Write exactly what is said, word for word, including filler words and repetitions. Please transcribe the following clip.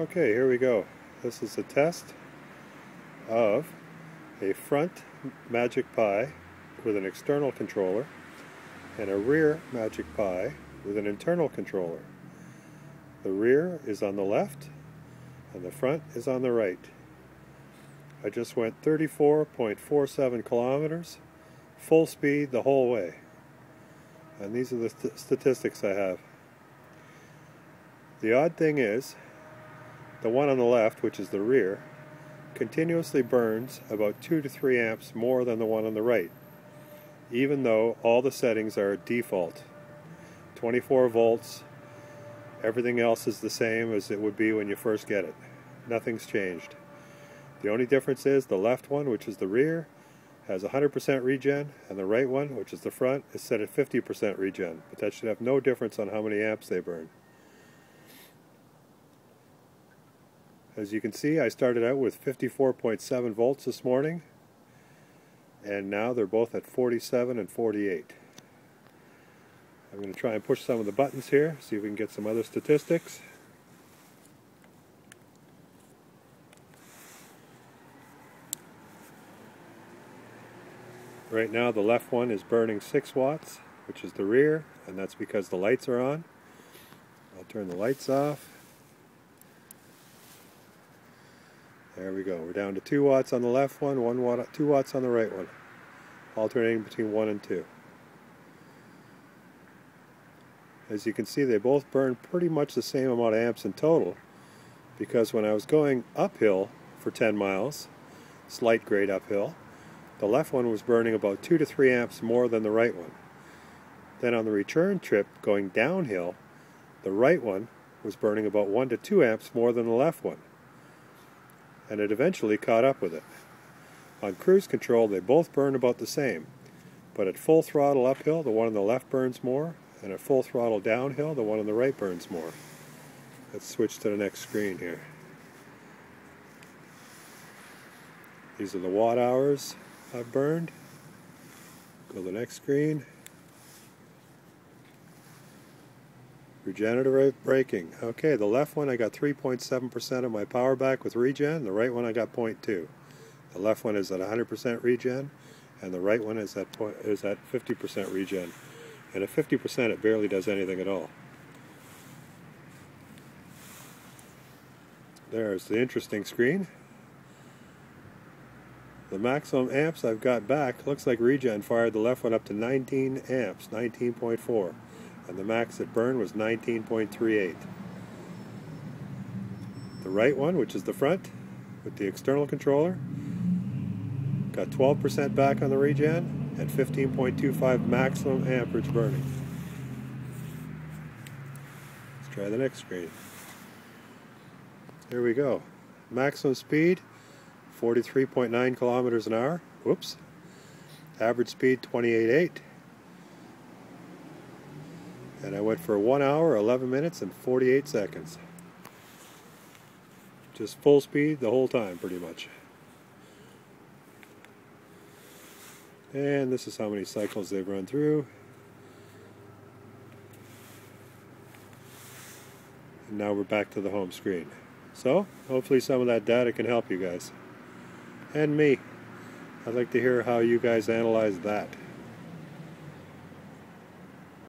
Okay, here we go. This is a test of a front Magic Pie with an external controller and a rear Magic Pie with an internal controller. The rear is on the left and the front is on the right. I just went thirty-four point four seven kilometers full speed the whole way, and these are the st statistics I have. The odd thing is the one on the left, which is the rear, continuously burns about two to three amps more than the one on the right, even though all the settings are default. twenty-four volts, everything else is the same as it would be when you first get it. Nothing's changed. The only difference is the left one, which is the rear, has one hundred percent regen, and the right one, which is the front, is set at fifty percent regen, but that should have no difference on how many amps they burn. As you can see, I started out with fifty-four point seven volts this morning, and now they're both at forty-seven and forty-eight. I'm going to try and push some of the buttons here, see if we can get some other statistics. Right now the left one is burning six watts, which is the rear, and that's because the lights are on. I'll turn the lights off. There we go. We're down to two watts on the left one, one watt, two watts on the right one, alternating between one and two. As you can see, they both burn pretty much the same amount of amps in total, because when I was going uphill for ten miles, slight grade uphill, the left one was burning about two to three amps more than the right one. Then on the return trip going downhill, the right one was burning about one to two amps more than the left one, and it eventually caught up with it. On cruise control, they both burn about the same, but at full throttle uphill, the one on the left burns more, and at full throttle downhill, the one on the right burns more. Let's switch to the next screen here. These are the watt hours I've burned. Go to the next screen. Regenerative braking. Okay, the left one I got three point seven percent of my power back with regen, the right one I got zero point two. The left one is at one hundred percent regen, and the right one is at is at fifty percent regen. And at fifty percent it barely does anything at all. There's the interesting screen. The maximum amps I've got back, looks like regen fired the left one up to nineteen amps, nineteen point four. And the max that burned was nineteen point three eight. The right one, which is the front, with the external controller, got twelve percent back on the regen at fifteen point two five maximum amperage burning. Let's try the next screen. Here we go. Maximum speed, forty-three point nine kilometers an hour. Whoops. Average speed, twenty-eight point eight. And I went for one hour, eleven minutes, and forty-eight seconds. Just full speed the whole time, pretty much. And this is how many cycles they've run through. And now we're back to the home screen. So, hopefully some of that data can help you guys. And me. I'd like to hear how you guys analyze that.